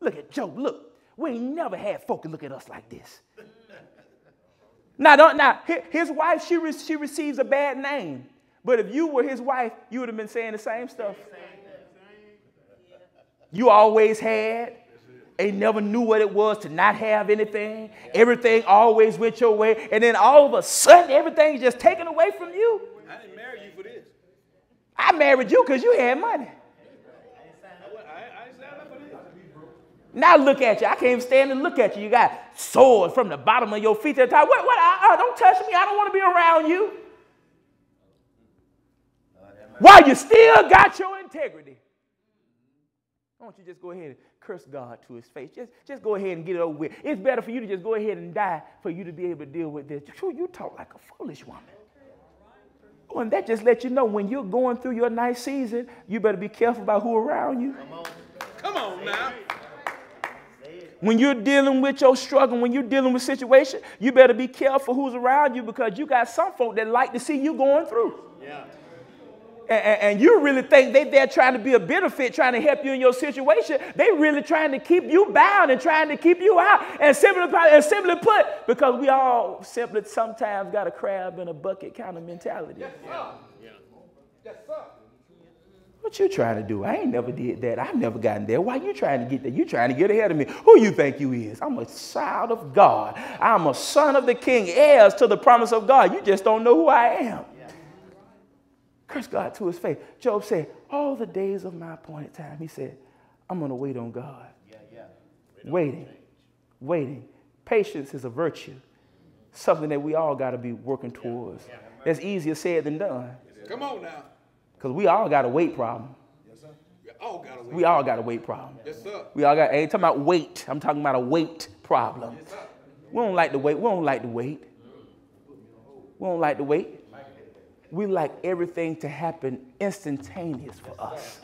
Look at Job. Look, we ain't never had folk look at us like this. Now, don't, now his wife, she re, she receives a bad name. But if you were his wife, you would have been saying the same stuff. You always had. They never knew what it was to not have anything. Yeah. Everything always went your way. And then all of a sudden, everything's just taken away from you. I didn't marry you for this. I married you because you had money. I ain't signed up for this. Now look at you. I can't even stand and look at you. You got sores from the bottom of your feet to the top. What? What? I, I, don't touch me. I don't want to be around you. While you still got your integrity. Why don't you just go ahead and curse God to his face? Just, just go ahead and get it over with. It's better for you to just go ahead and die for you to be able to deal with this. You talk like a foolish woman. Oh, and that just lets you know, when you're going through your nice season, you better be careful about who around you. Come on, come on now. When you're dealing with your struggle, when you're dealing with situation, you better be careful who's around you, because you got some folk that like to see you going through. Yeah. And you really think they're there trying to be a benefit, trying to help you in your situation. They really trying to keep you bound and trying to keep you out. And simply, and simply put, because we all simply sometimes got a crab in a bucket kind of mentality. Yes, sir. Yes, sir. What you trying to do? I ain't never did that. I've never gotten there. Why you trying to get there? You trying to get ahead of me. Who you think you is? I'm a child of God. I'm a son of the King, heirs to the promise of God. You just don't know who I am. Curse God to his face. Job said, all the days of my appointed time, he said, I'm going to wait on God. Yeah, yeah. Wait waiting, waiting. Patience is a virtue, something that we all got to be working towards. Yeah. Yeah. That's easier said than done. Come on now. Because we all got a weight problem. Yes, sir. We all got a weight, we all got a weight problem. Yes, sir. We all got, I ain't talking about weight. I'm talking about a weight problem. Yes, sir. We don't like to wait. We don't like to wait. We don't like to wait. We like everything to happen instantaneous for us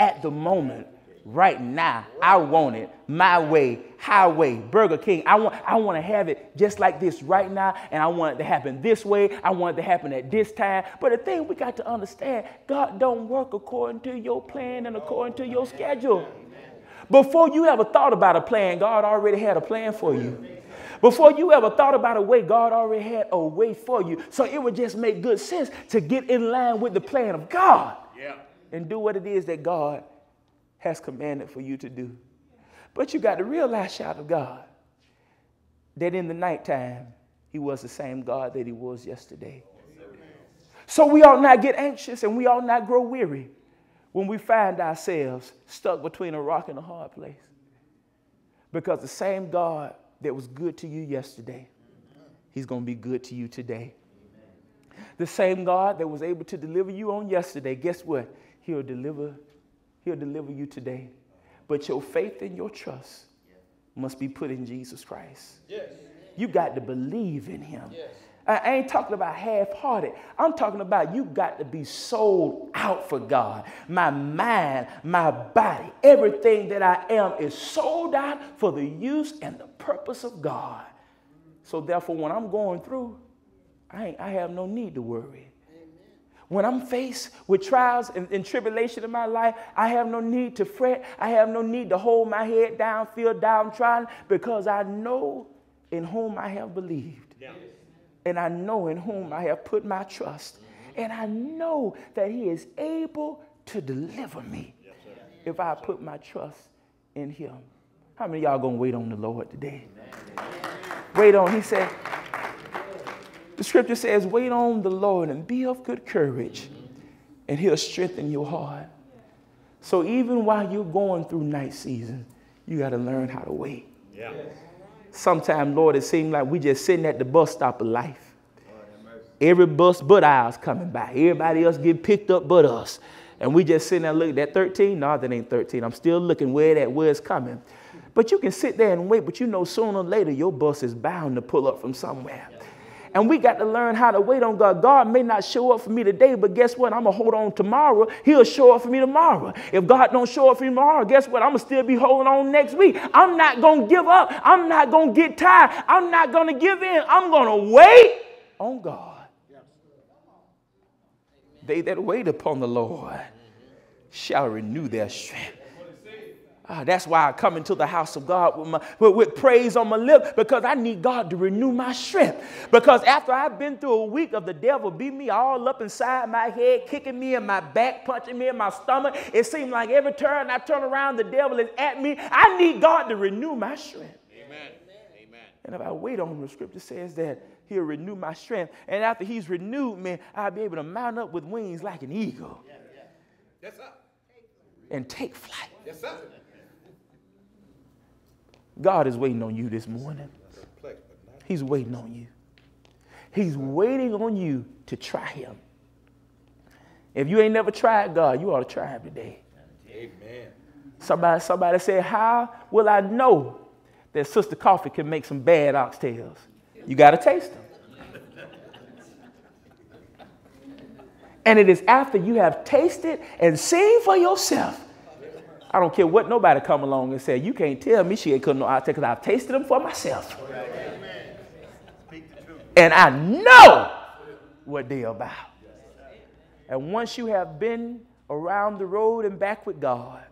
at the moment right now. I want it my way, highway, Burger King. I want, I want to have it just like this right now, and I want it to happen this way. I want it to happen at this time. But the thing we got to understand, God don't work according to your plan and according to your schedule. Before you ever thought about a plan, God already had a plan for you. Before you ever thought about a way, God already had a way for you. So it would just make good sense to get in line with the plan of God and do what it is that God has commanded for you to do. But you got to realize, child of God, that in the nighttime, he was the same God that he was yesterday. So we ought not get anxious and we ought not grow weary when we find ourselves stuck between a rock and a hard place. Because the same God that was good to you yesterday, he's going to be good to you today. The same God that was able to deliver you on yesterday, guess what? He'll deliver, he'll deliver you today. But your faith and your trust must be put in Jesus Christ. Yes. You got to believe in him. Yes. I ain't talking about half-hearted. I'm talking about you got to be sold out for God. My mind, my body, everything that I am is sold out for the use and the purpose of God. So therefore, when I'm going through, I, ain't, I have no need to worry. Amen. When I'm faced with trials and, and tribulation in my life, I have no need to fret. I have no need to hold my head down, feel downtrodden, because I know in whom I have believed. Yeah. And I know in whom I have put my trust. Mm-hmm. And I know that he is able to deliver me, yes, if I put my trust in him. How many of y'all going to wait on the Lord today? Amen. Wait on, he said. The scripture says, wait on the Lord and be of good courage, and he'll strengthen your heart. So even while you're going through night season, you got to learn how to wait. Yeah. Sometimes, Lord, it seems like we just sitting at the bus stop of life. Every bus but ours coming by. Everybody else get picked up but us. And we just sitting there looking at thirteen. No, that ain't thirteen. I'm still looking where that where it's coming. But you can sit there and wait, but you know sooner or later your bus is bound to pull up from somewhere. And we got to learn how to wait on God. God may not show up for me today, but guess what? I'm going to hold on tomorrow. He'll show up for me tomorrow. If God don't show up for me tomorrow, guess what? I'm going to still be holding on next week. I'm not going to give up. I'm not going to get tired. I'm not going to give in. I'm going to wait on God. They that wait upon the Lord shall renew their strength. Ah, that's why I come into the house of God with, my, with, with praise on my lips, because I need God to renew my strength. Because after I've been through a week of the devil beating me all up inside my head, kicking me in my back, punching me in my stomach, it seems like every turn I turn around, the devil is at me. I need God to renew my strength. Amen. Amen. And if I wait on him, the scripture says that he'll renew my strength. And after he's renewed me, I'll be able to mount up with wings like an eagle. Yeah, yeah. Yes, sir. And take flight. Yes, sir. God is waiting on you this morning. He's waiting on you. He's waiting on you to try him. If you ain't never tried God, you ought to try him today. Amen. Somebody, somebody said, how will I know that Sister Coffee can make some bad oxtails? You got to taste them. And it is after you have tasted and seen for yourself. I don't care what nobody come along and say, you can't tell me she ain't cooking no oxtails, because I've tasted them for myself. Amen. And I know what they're about. And once you have been around the road and back with God,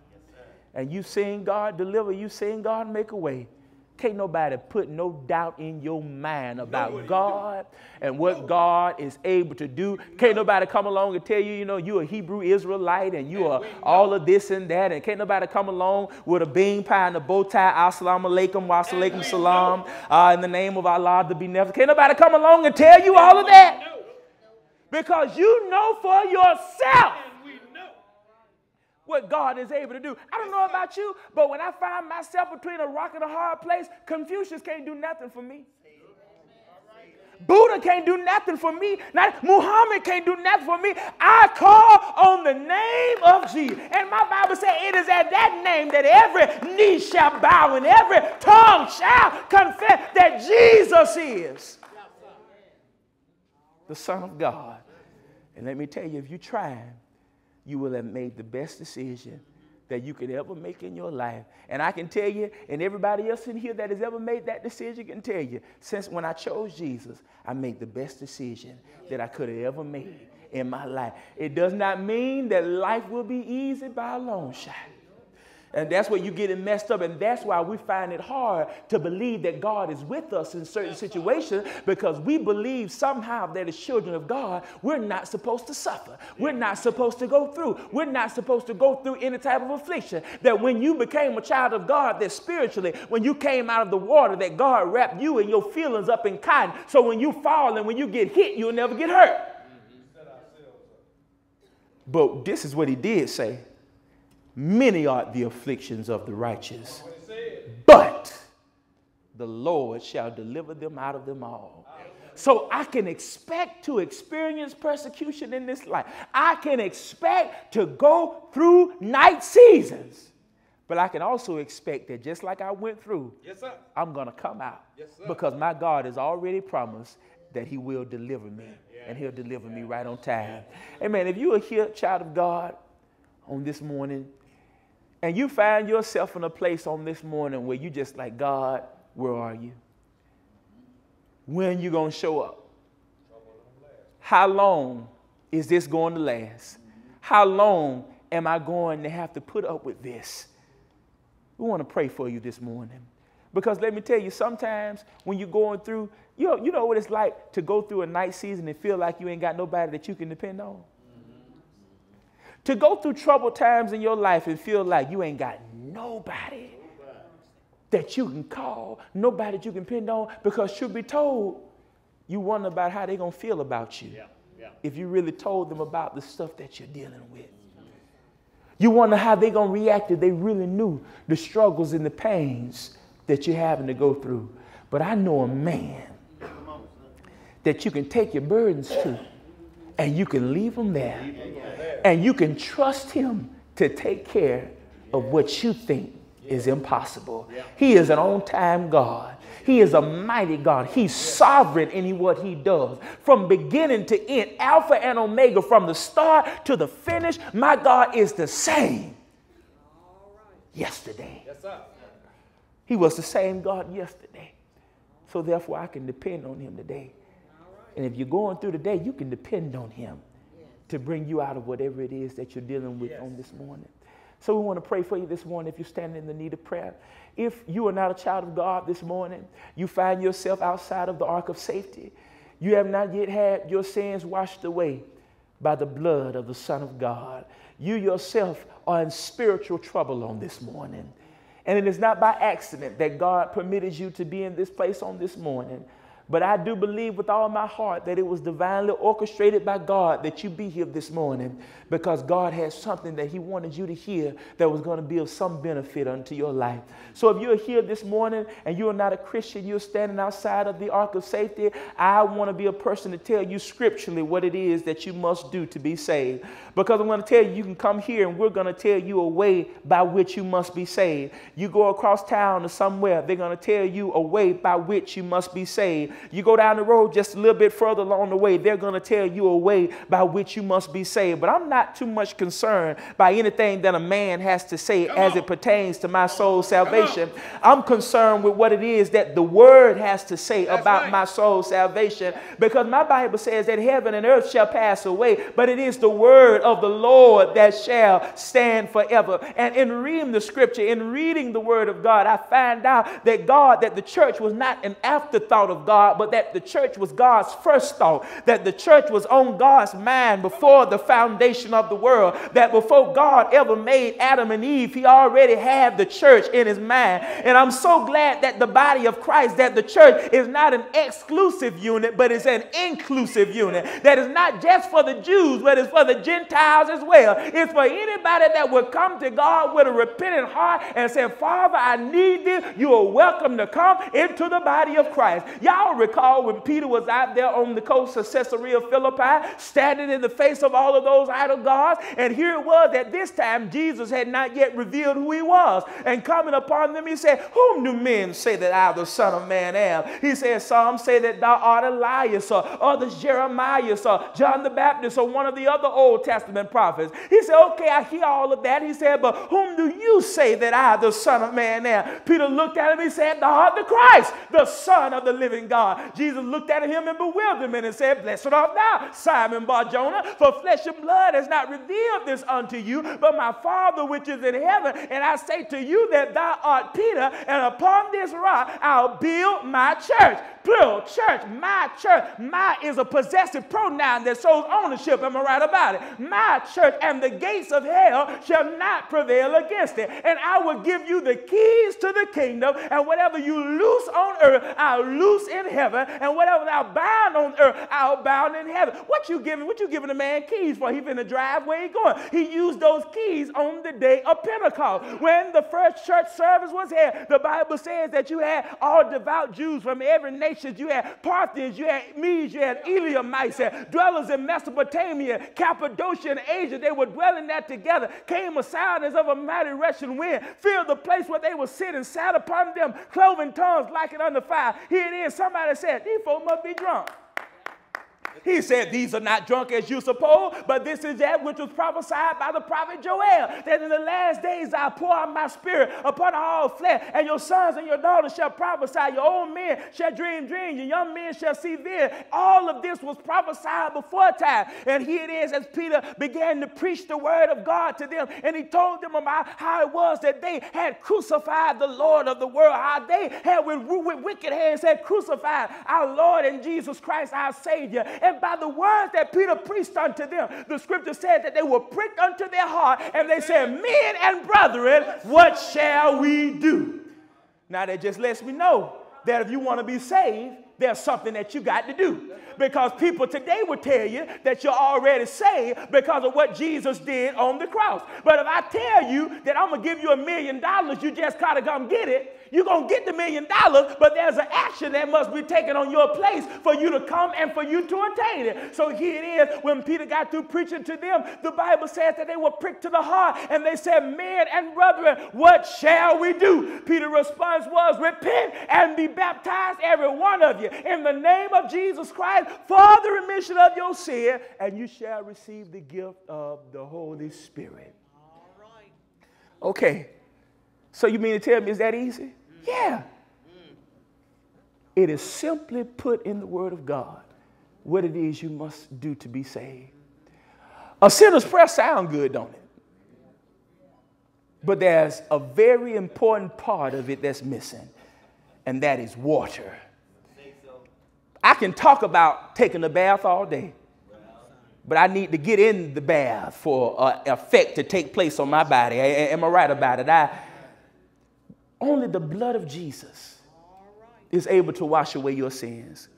and you've seen God deliver, you've seen God make a way, can't nobody put no doubt in your mind about God and what God is able to do. Can't nobody come along and tell you, you know, you're a Hebrew Israelite and you are all of this and that. And can't nobody come along with a bean pie and a bow tie. As-salamu alaykum wa as-salamu salam. Uh, in the name of Allah, the Beneficent. Can't nobody come along and tell you all of that. Because you know for yourself what God is able to do. I don't know about you, but when I find myself between a rock and a hard place, Confucius can't do nothing for me. Buddha can't do nothing for me. Not, Muhammad can't do nothing for me. I call on the name of Jesus. And my Bible says it is at that name that every knee shall bow and every tongue shall confess that Jesus is the Son of God. And let me tell you, if you try, you will have made the best decision that you could ever make in your life. And I can tell you, and everybody else in here that has ever made that decision can tell you, since when I chose Jesus, I made the best decision that I could have ever made in my life. It does not mean that life will be easy by a long shot. And that's where you get it messed up. And that's why we find it hard to believe that God is with us in certain situations, because we believe somehow that as children of God, we're not supposed to suffer. We're not supposed to go through. We're not supposed to go through any type of affliction. That when you became a child of God, that spiritually, when you came out of the water, that God wrapped you and your feelings up in cotton. So when you fall and when you get hit, you'll never get hurt. But this is what he did say. Many are the afflictions of the righteous, but the Lord shall deliver them out of them all. So I can expect to experience persecution in this life. I can expect to go through night seasons, but I can also expect that just like I went through, yes, sir, I'm going to come out, yes, sir, because my God has already promised that he will deliver me, yeah, and he'll deliver, yeah, me right on time. Yeah. Amen. If you are here, child of God, on this morning, and you find yourself in a place on this morning where you just like, God, where are you? When you gonna show up? How long is this going to last? How long am I going to have to put up with this? We want to pray for you this morning, because let me tell you, sometimes when you're going through, you know, you know what it's like to go through a night season and feel like you ain't got nobody that you can depend on. To go through troubled times in your life and feel like you ain't got nobody that you can call, nobody that you can depend on, because truth be told, you wonder about how they're going to feel about you, yeah, yeah, if you really told them about the stuff that you're dealing with. You wonder how they're going to react if they really knew the struggles and the pains that you're having to go through. But I know a man that you can take your burdens to, and you can leave him there, and you can trust him to take care of what you think is impossible. He is an on-time God. He is a mighty God. He's sovereign in what he does. From beginning to end, Alpha and Omega, from the start to the finish, my God is the same yesterday. He was the same God yesterday. So therefore, I can depend on him today. And if you're going through the day, you can depend on him, yes, to bring you out of whatever it is that you're dealing with, yes, on this morning. So we want to pray for you this morning if you're standing in the need of prayer. If you are not a child of God this morning, you find yourself outside of the ark of safety. You have not yet had your sins washed away by the blood of the Son of God. You yourself are in spiritual trouble on this morning. And it is not by accident that God permitted you to be in this place on this morning. But I do believe with all my heart that it was divinely orchestrated by God that you be here this morning, because God has something that he wanted you to hear that was going to be of some benefit unto your life. So if you're here this morning and you're not a Christian, you're standing outside of the ark of safety, I want to be a person to tell you scripturally what it is that you must do to be saved. Because I'm going to tell you, you can come here and we're going to tell you a way by which you must be saved. You go across town to somewhere, they're going to tell you a way by which you must be saved. You go down the road just a little bit further along the way, they're going to tell you a way by which you must be saved. But I'm not too much concerned by anything that a man has to say as it pertains to my soul's salvation. I'm concerned with what it is that the word has to say about my soul's salvation, because my Bible says that heaven and earth shall pass away, but it is the word of the Lord that shall stand forever. And in reading the scripture, in reading the word of God, I find out that God, that the church was not an afterthought of God, but that the church was God's first thought, that the church was on God's mind before the foundation of the world, that before God ever made Adam and Eve, he already had the church in his mind. And I'm so glad that the body of Christ, that the church is not an exclusive unit, but it's an inclusive unit, that is not just for the Jews, but it's for the Gentiles as well. It's for anybody that would come to God with a repentant heart and say, Father, I need this. You are welcome to come into the body of Christ. Y'all y'all recall when Peter was out there on the coast of Caesarea Philippi, standing in the face of all of those idol gods. And here it was at this time, Jesus had not yet revealed who he was. And coming upon them, he said, whom do men say that I, the Son of Man, am? He said, some say that thou art Elias, or others Jeremiah, or John the Baptist, or one of the other Old Testament prophets. He said, okay, I hear all of that. He said, but whom do you say that I, the Son of Man, am? Peter looked at him and said, thou art the Christ, the Son of the living God. Jesus looked at him in bewilderment and said, blessed art thou, Simon Bar-Jonah, for flesh and blood has not revealed this unto you, but my Father which is in heaven. And I say to you that thou art Peter, and upon this rock I'll build my church. Plural, church, my church. My is a possessive pronoun that shows ownership. Am I right about it? My church, and the gates of hell shall not prevail against it. And I will give you the keys to the kingdom, and whatever you loose on earth, I'll loose in heaven, and whatever thou bound on earth, I'll bound in heaven. What you giving? What you giving a man keys for? He been the drive where he going. He used those keys on the day of Pentecost. When the first church service was here, the Bible says that you had all devout Jews from every nation. You had Parthians, you had Medes, you had Elamites, and dwellers in Mesopotamia, Cappadocia, and Asia. They were dwelling there together. Came a sound as of a mighty rushing wind, filled the place where they were sitting, sat upon them, cloven tongues like it under fire. Here it is. Somebody said, these folk must be drunk. He said, these are not drunk as you suppose, but this is that which was prophesied by the prophet Joel, that in the last days I'll pour out my spirit upon all flesh, and your sons and your daughters shall prophesy, your old men shall dream dreams, your young men shall see visions. All of this was prophesied before time. And here it is, as Peter began to preach the word of God to them, and he told them about how it was that they had crucified the Lord of the world, how they had with, with wicked hands had crucified our Lord and Jesus Christ, our Savior. And by the words that Peter preached unto them, the scripture said that they were pricked unto their heart, and they said, men and brethren, what shall we do? Now that just lets me know that if you want to be saved, there's something that you got to do. Because people today will tell you that you're already saved because of what Jesus did on the cross. But if I tell you that I'm going to give you a million dollars, you just got to come get it, you're going to get the million dollars, but there's an action that must be taken on your place for you to come and for you to attain it. So here it is, when Peter got through preaching to them, the Bible says that they were pricked to the heart, and they said, men and brethren, what shall we do? Peter's response was, repent and be baptized, every one of you, in the name of Jesus Christ, for the remission of your sin, and you shall receive the gift of the Holy Spirit. All right. Okay. So you mean to tell me is that easy? Mm. Yeah. Mm. It is simply put in the Word of God what it is you must do to be saved. A sinner's prayer sounds good, don't it? But there's a very important part of it that's missing, and that is water. I can talk about taking a bath all day, but I need to get in the bath for uh, effect to take place on my body. I, am I right about it? I, only the blood of Jesus is able to wash away your sins.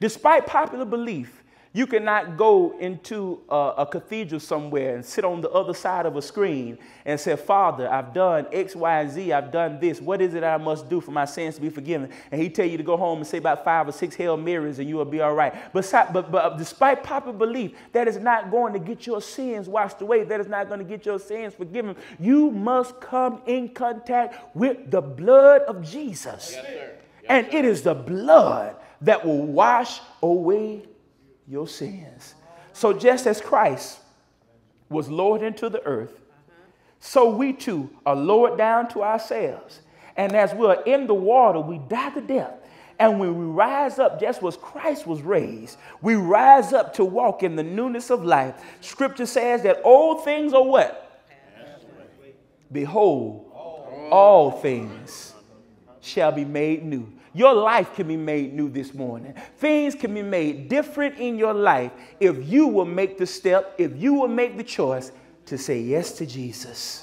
Despite popular belief, you cannot go into a, a cathedral somewhere and sit on the other side of a screen and say, Father, I've done X, Y, and Z. I've done this. What is it I must do for my sins to be forgiven? And he tell you to go home and say about five or six Hail Marys and you will be all right. But, but, but despite popular belief, that is not going to get your sins washed away. That is not going to get your sins forgiven. You must come in contact with the blood of Jesus. Yes, sir. Yes, and sir. It is the blood that will wash away your sins. So just as Christ was lowered into the earth, so we too are lowered down to ourselves. And as we're in the water, we die to death. And when we rise up, just as Christ was raised, we rise up to walk in the newness of life. Scripture says that old things are what? Behold, all things shall be made new. Your life can be made new this morning. Things can be made different in your life if you will make the step, if you will make the choice to say yes to Jesus.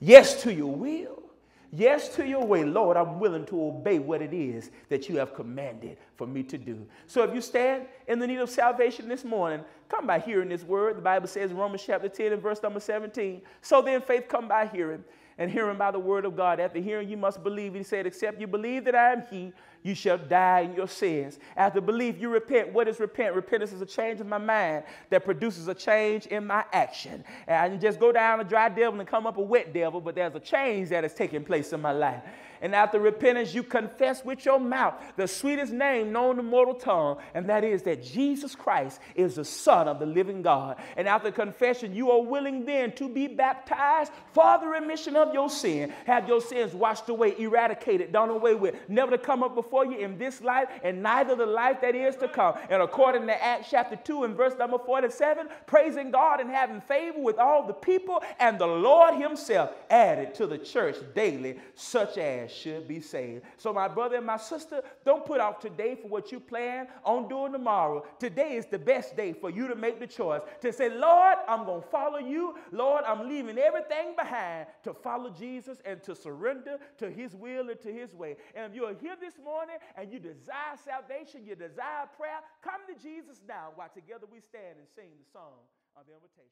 Yes to your will. Yes to your way. Lord, I'm willing to obey what it is that you have commanded for me to do. So if you stand in the need of salvation this morning, come by hearing this word. The Bible says in Romans chapter ten and verse number seventeen, so then faith come by hearing, and hearing by the word of God. After hearing, you must believe. He said, except you believe that I am he, you shall die in your sins. After belief, you repent. What is repent? Repentance is a change in my mind that produces a change in my action. And I didn't just go down a dry devil and come up a wet devil, but there's a change that is taking place in my life. And after repentance, you confess with your mouth the sweetest name known to mortal tongue, and that is that Jesus Christ is the Son of the living God. And after confession, you are willing then to be baptized for the remission of your sin, have your sins washed away, eradicated, done away with, never to come up before you in this life and neither the life that is to come. And according to Acts chapter two and verse number forty-seven, praising God and having favor with all the people, and the Lord himself added to the church daily such as should be saved. So my brother and my sister, don't put off today for what you plan on doing tomorrow. Today is the best day for you to make the choice to say, Lord, I'm going to follow you. Lord, I'm leaving everything behind to follow Jesus and to surrender to his will and to his way. And if you are here this morning and you desire salvation, you desire prayer, come to Jesus now while together we stand and sing the song of invitation.